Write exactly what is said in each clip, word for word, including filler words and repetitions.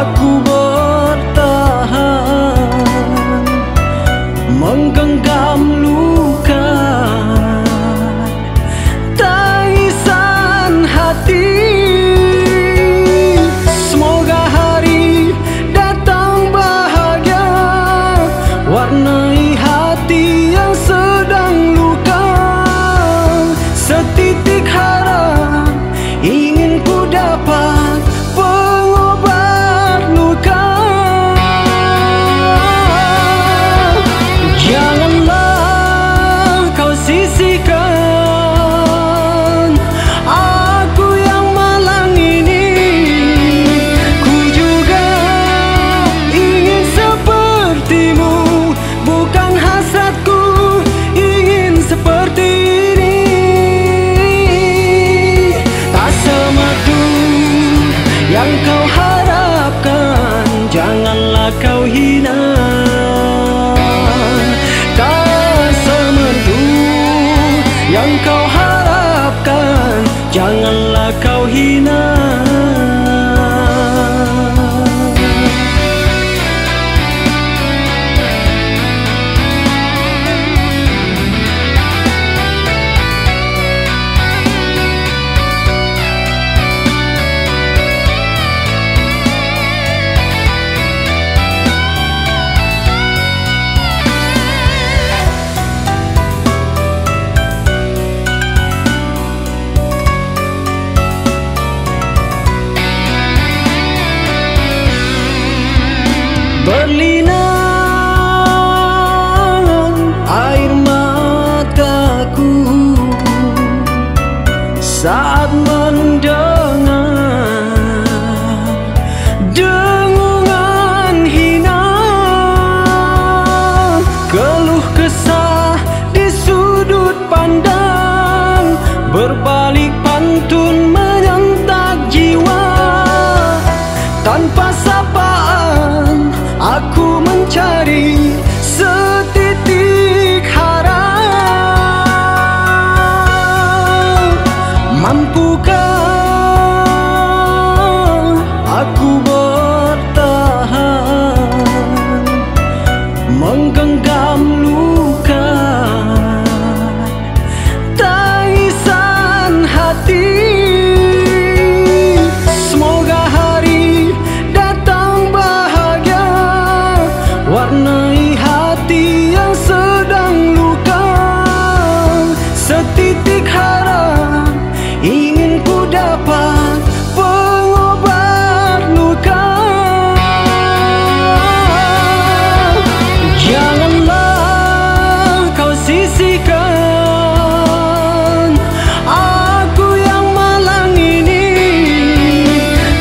aku bertahan menggenggam luka taisan hati. Semoga hari datang bahagia warnai hati yang sedang luka. Setitik harap ingin ku dapat yang kau harapkan, janganlah kau hina. Tak semerdu yang kau harapkan, janganlah kau hina. Berlinang air mataku saat mendengar dengungan hina, keluh kesah di sudut pandang, berbalik pantun menyentak jiwa. Tanpa sapaan aku mencari setitik harap. Mampukah aku bertahan menggenggam luka taisan hati. Setitik harap ingin ku dapat pengobat luka. Janganlah kau sisihkan aku yang malang ini.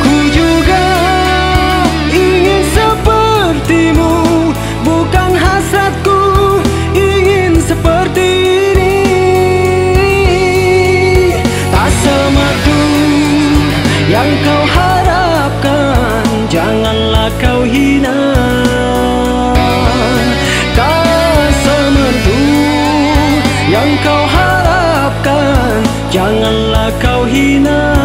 Ku juga ingin sepertimu, bukan hasratku ingin seperti. Yang kau harapkan, janganlah kau hina. Tak semerdu yang kau harapkan, janganlah kau hina.